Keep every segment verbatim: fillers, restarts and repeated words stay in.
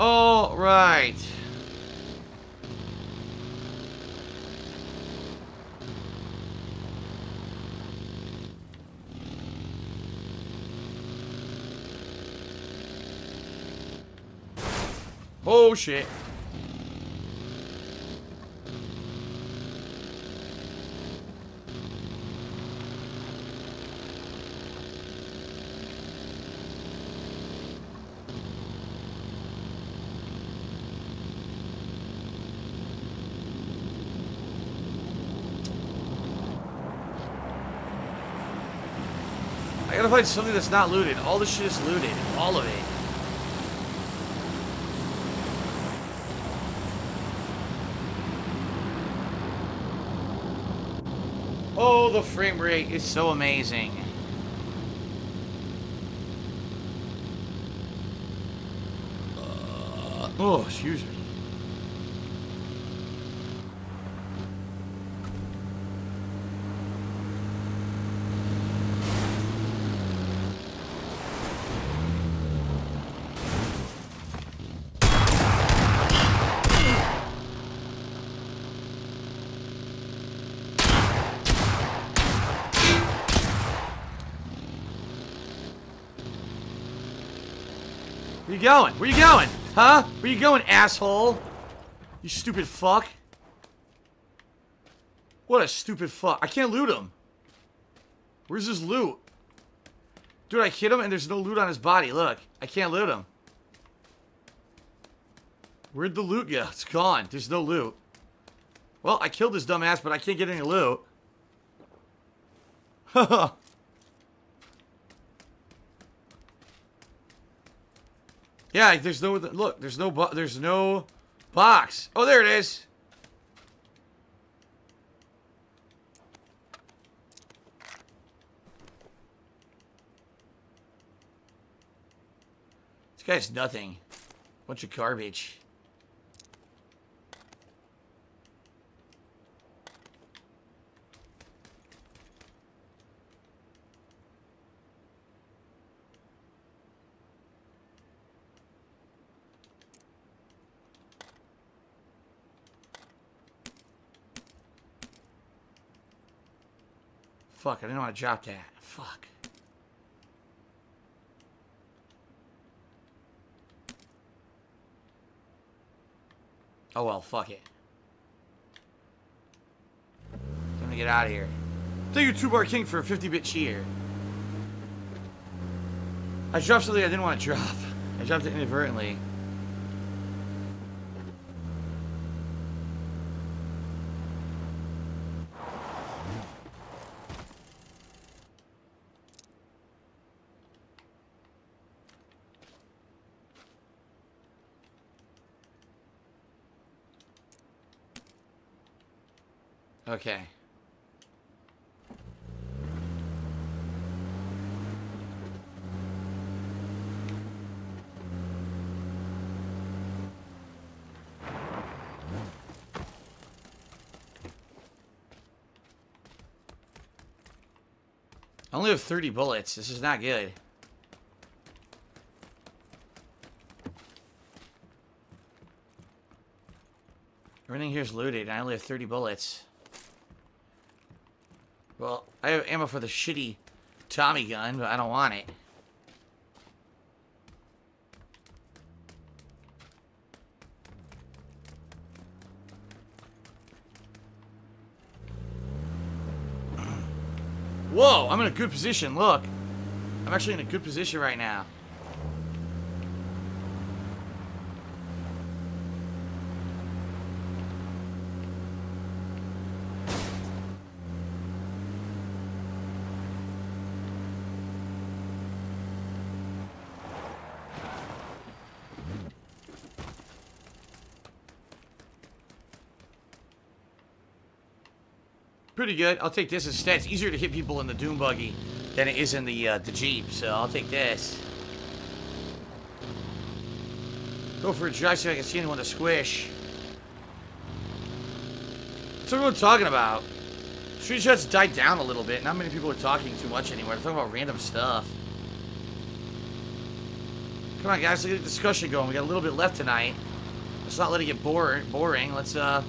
All right. Oh shit. I gotta find something that's not looted. All this shit is looted. All of it. Oh, the frame rate is so amazing. Uh, oh, excuse me. Where you going? Where you going? Huh? Where you going, asshole? You stupid fuck. What a stupid fuck. I can't loot him. Where's his loot? Dude, I hit him and there's no loot on his body. Look. I can't loot him. Where'd the loot go? It's gone. There's no loot. Well, I killed this dumbass, but I can't get any loot. Haha. Yeah, there's no, look, there's no, there's no box. Oh, there it is. This guy's nothing. Bunch of garbage. Fuck, I didn't want to drop that. Fuck. Oh well, fuck it. I'm gonna get out of here. Thank you, Two Bar King, for a fifty bit cheer. I dropped something I didn't want to drop. I dropped it inadvertently. Okay. I only have thirty bullets. This is not good. Everything here's looted. I only have thirty bullets. Well, I have ammo for the shitty Tommy gun, but I don't want it. Whoa, I'm in a good position, look. I'm actually in a good position right now. Pretty good. I'll take this instead. It's easier to hit people in the Doom Buggy than it is in the uh, the Jeep, so I'll take this. Go for a drive so I can see anyone to squish. What's everyone talking about? Street shots died down a little bit. Not many people are talking too much anymore. They're talking about random stuff. Come on, guys, let's get a discussion going. We got a little bit left tonight. Let's not let it get boring. Boring. Let's uh,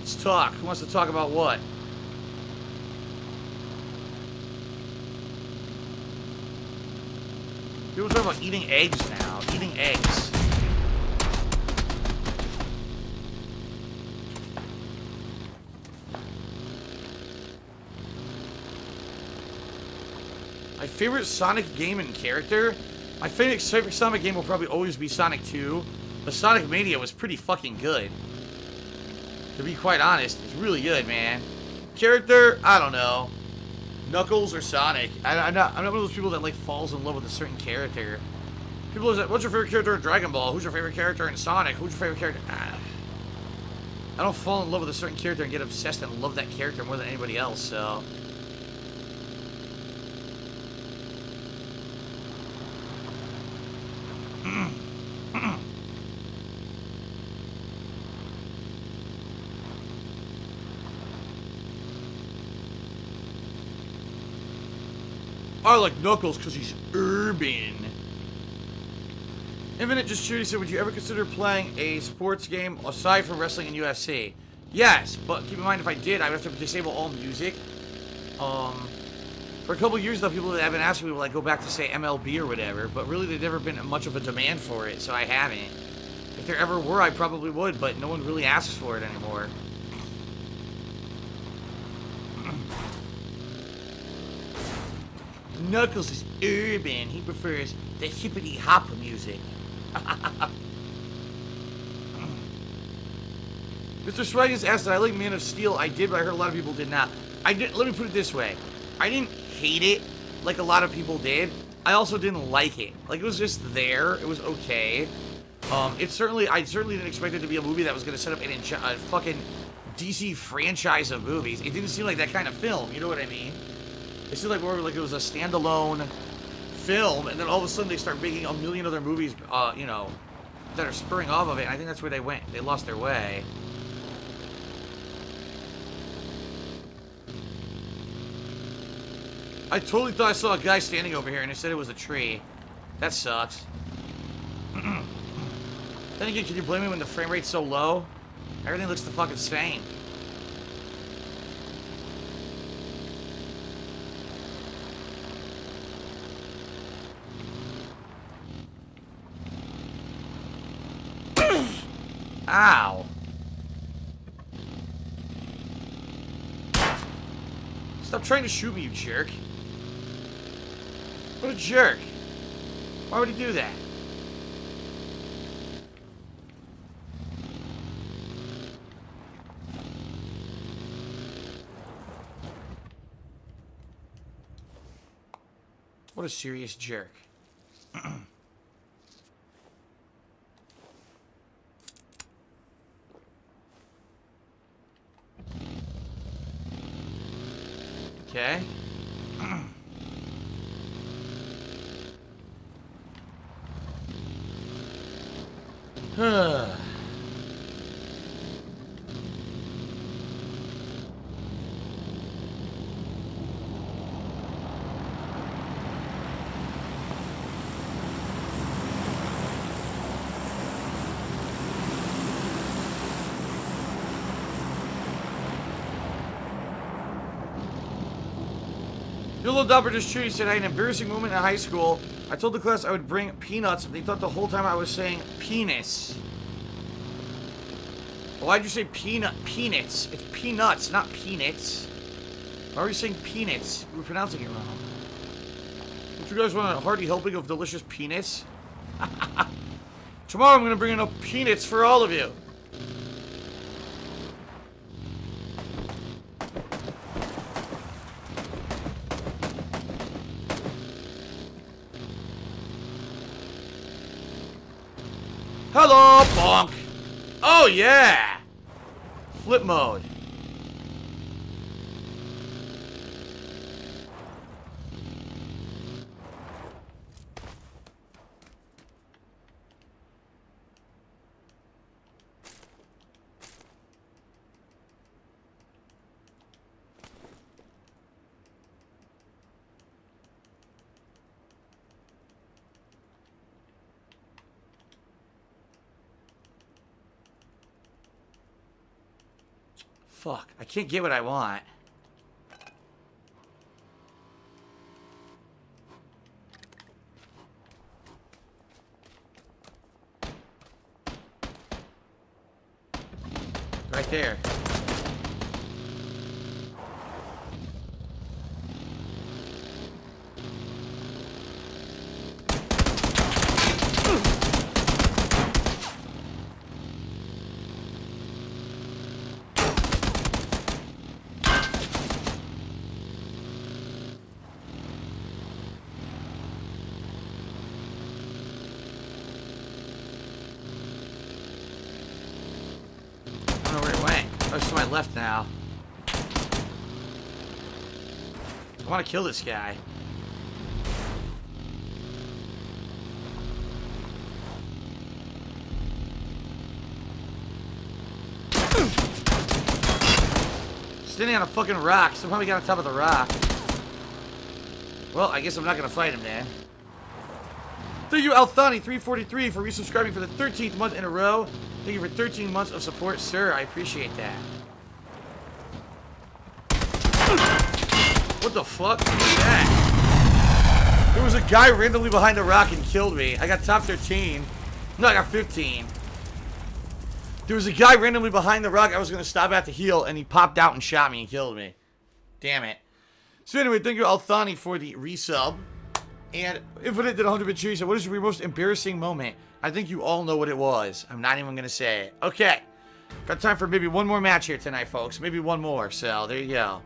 let's talk. Who wants to talk about what? People talk about eating eggs now. Eating eggs. My favorite Sonic game and character? My favorite Sonic game will probably always be Sonic two, but Sonic Mania was pretty fucking good. To be quite honest, it's really good, man. Character? I don't know. Knuckles or Sonic? I, I'm not. I'm not one of those people that like falls in love with a certain character. People, like, what's your favorite character in Dragon Ball? Who's your favorite character in Sonic? Who's your favorite character? Ah. I don't fall in love with a certain character and get obsessed and love that character more than anybody else. So. I like Knuckles because he's urban. Infinite just cheery said, would you ever consider playing a sports game aside from wrestling and U F C? Yes, but keep in mind if I did, I would have to disable all music. Um, for a couple years though, people that have been asking me will like go back to say M L B or whatever, but really there's never been much of a demand for it, so I haven't. If there ever were, I probably would, but no one really asks for it anymore. Knuckles is urban. He prefers the hippity hop music. Mister Swag has asked that I like Man of Steel. I did, but I heard a lot of people did not. I did. Let me put it this way: I didn't hate it like a lot of people did. I also didn't like it. Like it was just there. It was okay. Um, it certainly, I certainly didn't expect it to be a movie that was going to set up an a fucking D C franchise of movies. It didn't seem like that kind of film. You know what I mean? It seemed like, more like it was a standalone film, and then all of a sudden they start making a million other movies, uh, you know, that are spurring off of it, and I think that's where they went. They lost their way. I totally thought I saw a guy standing over here, and it said it was a tree. That sucks. Then again, can you blame me when the frame rate's so low? Everything looks the fucking same. Ow. Stop trying to shoot me, you jerk. What a jerk. Why would he do that? What a serious jerk. Okay. Huh. Dopper just cheered. He said, I had an embarrassing moment in high school. I told the class I would bring peanuts. They thought the whole time I was saying penis. Why'd you say peanut? Peanuts. It's peanuts, not peanuts. Why are you saying peanuts? We're pronouncing it wrong. Don't you guys want a hearty helping of delicious peanuts? Tomorrow I'm going to bring enough peanuts for all of you. Hello, bonk! Oh, yeah! Flip mode. Fuck, I can't get what I want. Right there. Left now. I want to kill this guy. Standing on a fucking rock. Somehow we got on top of the rock. Well, I guess I'm not going to fight him, man. Thank you, Althani three forty-three, for resubscribing for the thirteenth month in a row. Thank you for thirteen months of support, sir. I appreciate that. What the fuck was that? There was a guy randomly behind a rock and killed me. I got top thirteen. No, I got fifteen. There was a guy randomly behind the rock. I was going to stop at the heel, and he popped out and shot me and killed me. Damn it. So anyway, thank you, Althani, for the resub. And Infinite did one hundred bit cheese. What is your most embarrassing moment? I think you all know what it was. I'm not even going to say it. Okay. Got time for maybe one more match here tonight, folks. Maybe one more. So there you go.